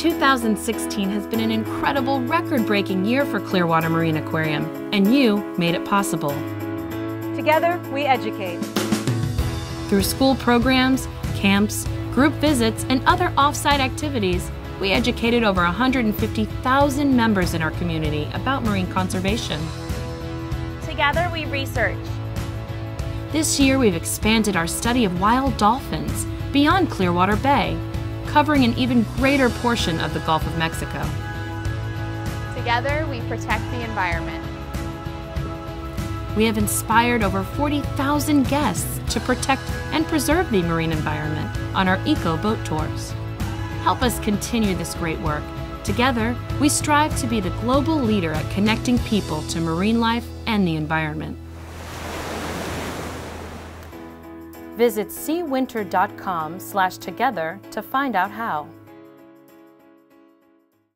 2016 has been an incredible, record-breaking year for Clearwater Marine Aquarium, and you made it possible. Together, we educate. Through school programs, camps, group visits, and other off-site activities, we educated over 150,000 members in our community about marine conservation. Together, we research. This year, we've expanded our study of wild dolphins beyond Clearwater Bay, covering an even greater portion of the Gulf of Mexico. Together, we protect the environment. We have inspired over 40,000 guests to protect and preserve the marine environment on our eco boat tours. Help us continue this great work. Together, we strive to be the global leader at connecting people to marine life and the environment. Visit seewinter.com/together to find out how.